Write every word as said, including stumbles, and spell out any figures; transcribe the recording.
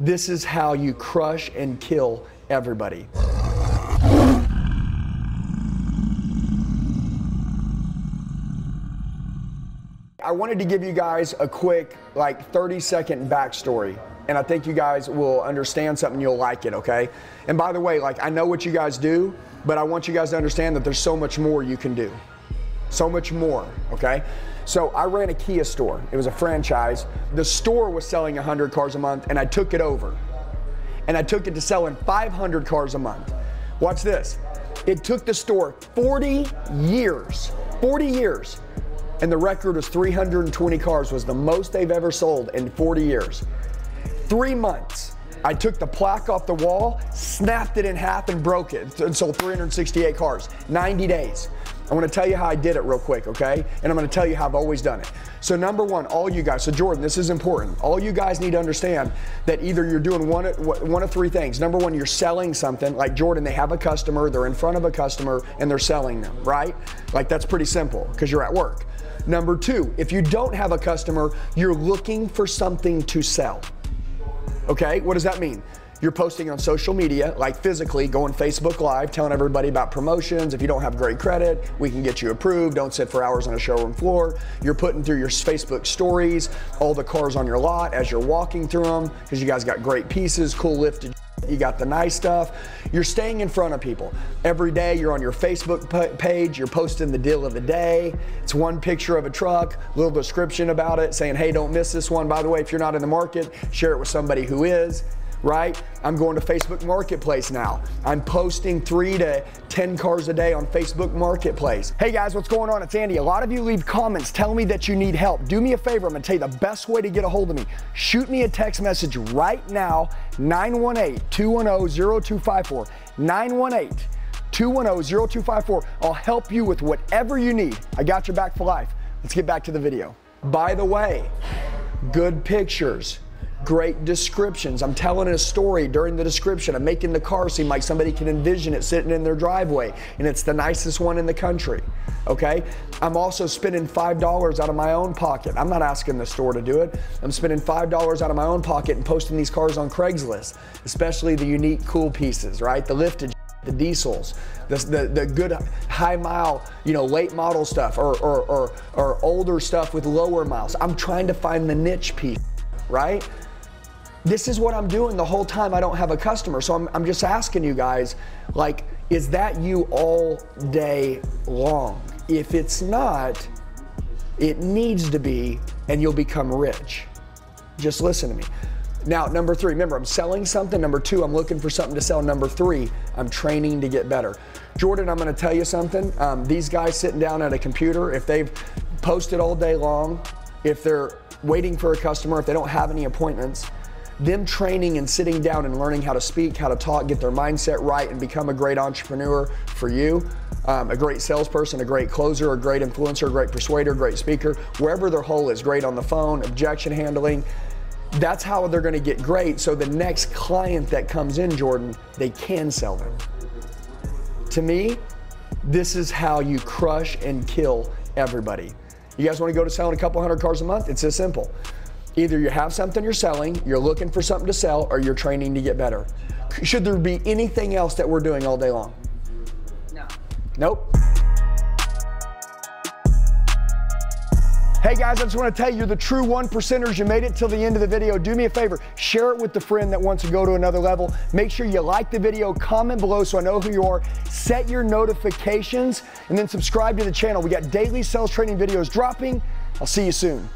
This is how you crush and kill everybody. I wanted to give you guys a quick, like, thirty second backstory, and I think you guys will understand something, you'll like it, okay? And by the way, like, I know what you guys do, but I want you guys to understand that there's so much more you can do. So much more, okay? So I ran a Kia store. It was a franchise. The store was selling one hundred cars a month, and I took it over. And I took it to selling five hundred cars a month. Watch this. It took the store forty years, forty years, and the record was three hundred twenty cars was the most they've ever sold in forty years. Three months, I took the plaque off the wall, snapped it in half and broke it, and sold three hundred sixty-eight cars, ninety days. I wanna tell you how I did it real quick, okay? And I'm gonna tell you how I've always done it. So number one, all you guys, so Jordan, this is important. All you guys need to understand that either you're doing one, one of three things. Number one, you're selling something. Like Jordan, they have a customer, they're in front of a customer, and they're selling them, right? Like, that's pretty simple, because you're at work. Number two, if you don't have a customer, you're looking for something to sell. Okay, what does that mean? You're posting on social media, like physically, going Facebook Live, telling everybody about promotions. If you don't have great credit, we can get you approved. Don't sit for hours on a showroom floor. You're putting through your Facebook stories, all the cars on your lot as you're walking through them, because you guys got great pieces, cool lifted, you got the nice stuff. You're staying in front of people. Every day you're on your Facebook page, you're posting the deal of the day. It's one picture of a truck, little description about it, saying, hey, don't miss this one. By the way, if you're not in the market, share it with somebody who is. Right? I'm going to Facebook Marketplace now. I'm posting three to ten cars a day on Facebook Marketplace. Hey guys, what's going on? It's Andy. A lot of you leave comments telling me that you need help. Do me a favor. I'm going to tell you the best way to get a hold of me. Shoot me a text message right now, nine one eight, two one zero, zero two five four, nine one eight, two one zero, zero two five four. I'll help you with whatever you need. I got your back for life. Let's get back to the video. By the way, good pictures. Great descriptions. I'm telling a story during the description. I'm making the car seem like somebody can envision it sitting in their driveway, and it's the nicest one in the country, okay? I'm also spending five dollars out of my own pocket. I'm not asking the store to do it. I'm spending five dollars out of my own pocket and posting these cars on Craigslist, especially the unique, cool pieces, right? The lifted, the diesels, the, the, the good high mile, you know, late model stuff, or, or, or, or older stuff with lower miles. I'm trying to find the niche piece, right? This is what I'm doing the whole time I don't have a customer. So I'm, I'm just asking you guys, like, is that you all day long? If it's not, it needs to be, and you'll become rich. Just listen to me. Now, number three, remember, I'm selling something. Number two, I'm looking for something to sell. Number three, I'm training to get better. Jordan, I'm gonna tell you something. Um, these guys sitting down at a computer, if they've posted all day long, if they're waiting for a customer, if they don't have any appointments, them training and sitting down and learning how to speak, how to talk, get their mindset right, and become a great entrepreneur for you, um, a great salesperson, a great closer, a great influencer, a great persuader, a great speaker, wherever their hole is, great on the phone, objection handling. That's how they're gonna get great, so the next client that comes in, Jordan, they can sell them. To me, this is how you crush and kill everybody. You guys wanna go to selling a couple hundred cars a month? It's this simple. Either you have something you're selling, you're looking for something to sell, or you're training to get better. Should there be anything else that we're doing all day long? No. Nope. Hey guys, I just want to tell you, you're the true one percenters. You made it till the end of the video. Do me a favor, share it with the friend that wants to go to another level. Make sure you like the video, comment below so I know who you are, set your notifications, and then subscribe to the channel. We got daily sales training videos dropping. I'll see you soon.